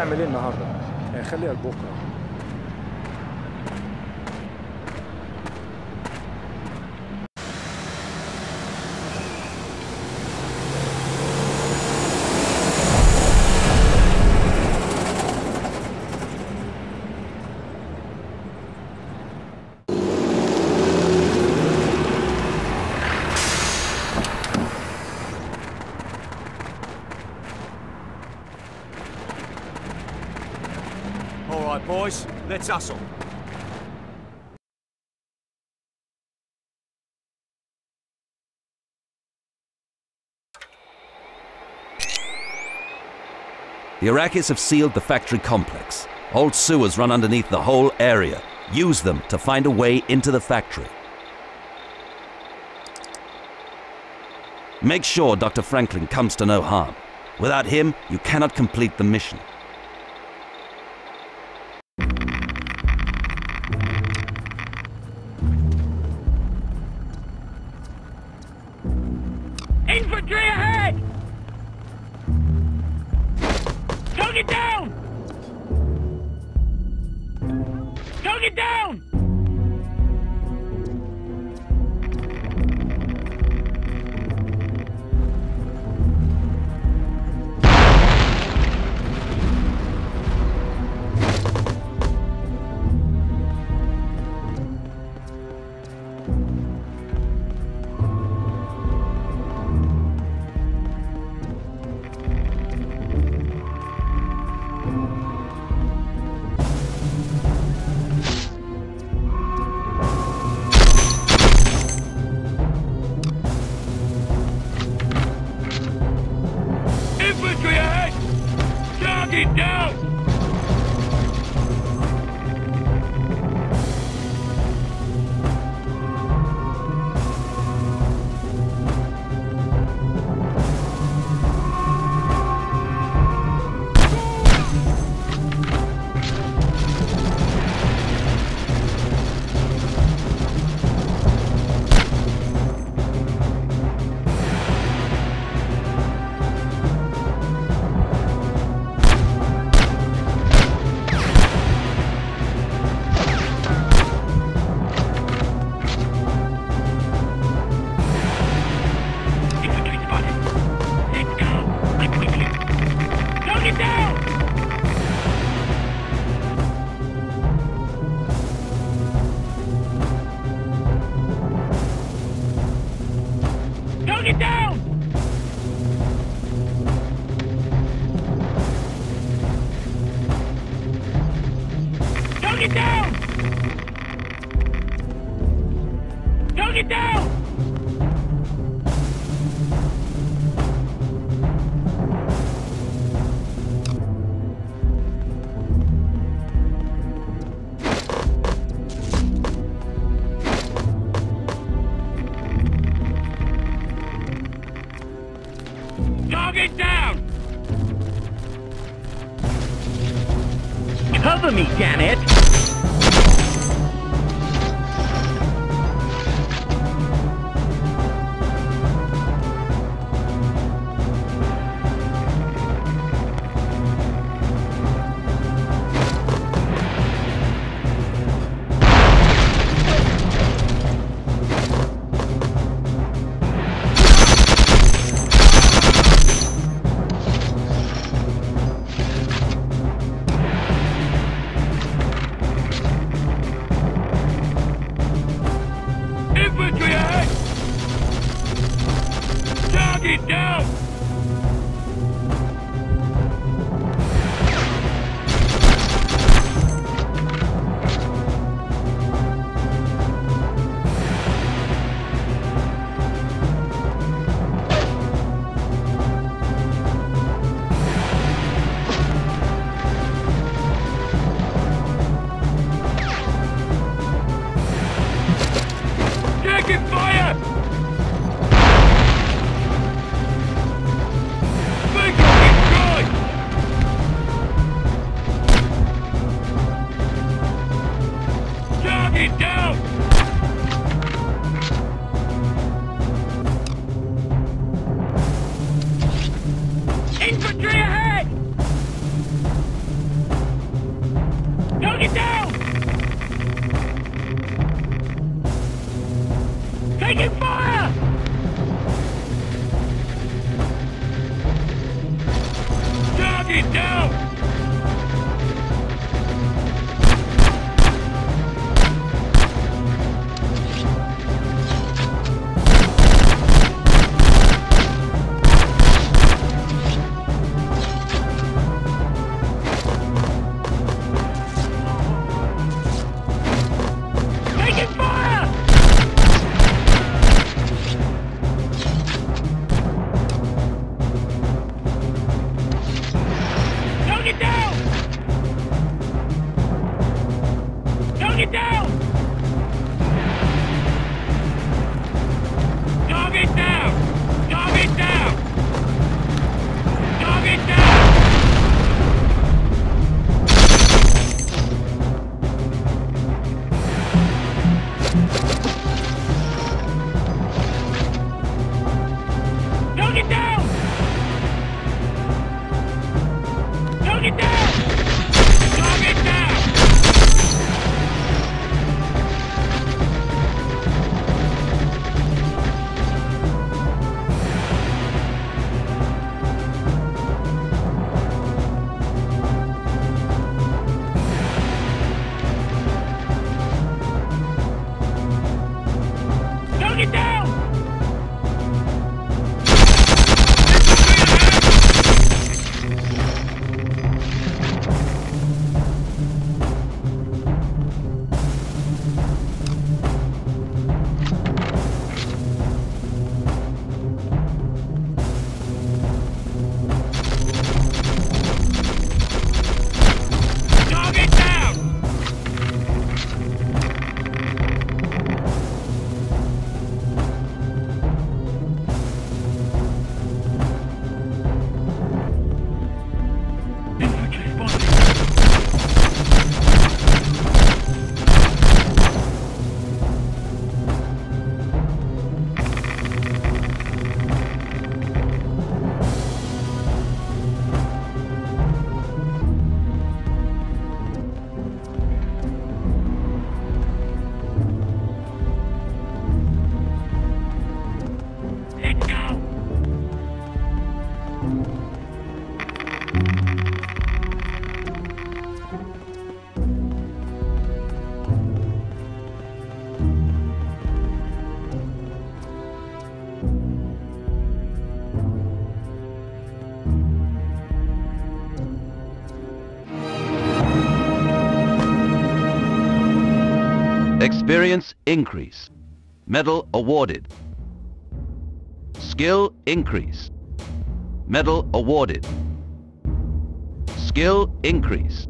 تعمل ايه النهارده؟ خليها لبكره. Boys, let's hustle. The Iraqis have sealed the factory complex. Old sewers run underneath the whole area. Use them to find a way into the factory. Make sure Dr. Franklin comes to no harm. Without him, you cannot complete the mission. Infantry ahead! Tug it down! Tug it down! Get down! Get down! Don't get down! Don't get down! Get down! Cover me, damn it! Get down! Taking fire! Get down! Infantry ahead! Get down! Taking fire! Dog it down! Get down! Dog it down! Dog it down! Dog it down! Dog it down! Dog it down! Dog it down! Get down! Experience increase. Medal awarded. Skill increase. Medal awarded. Skill increase.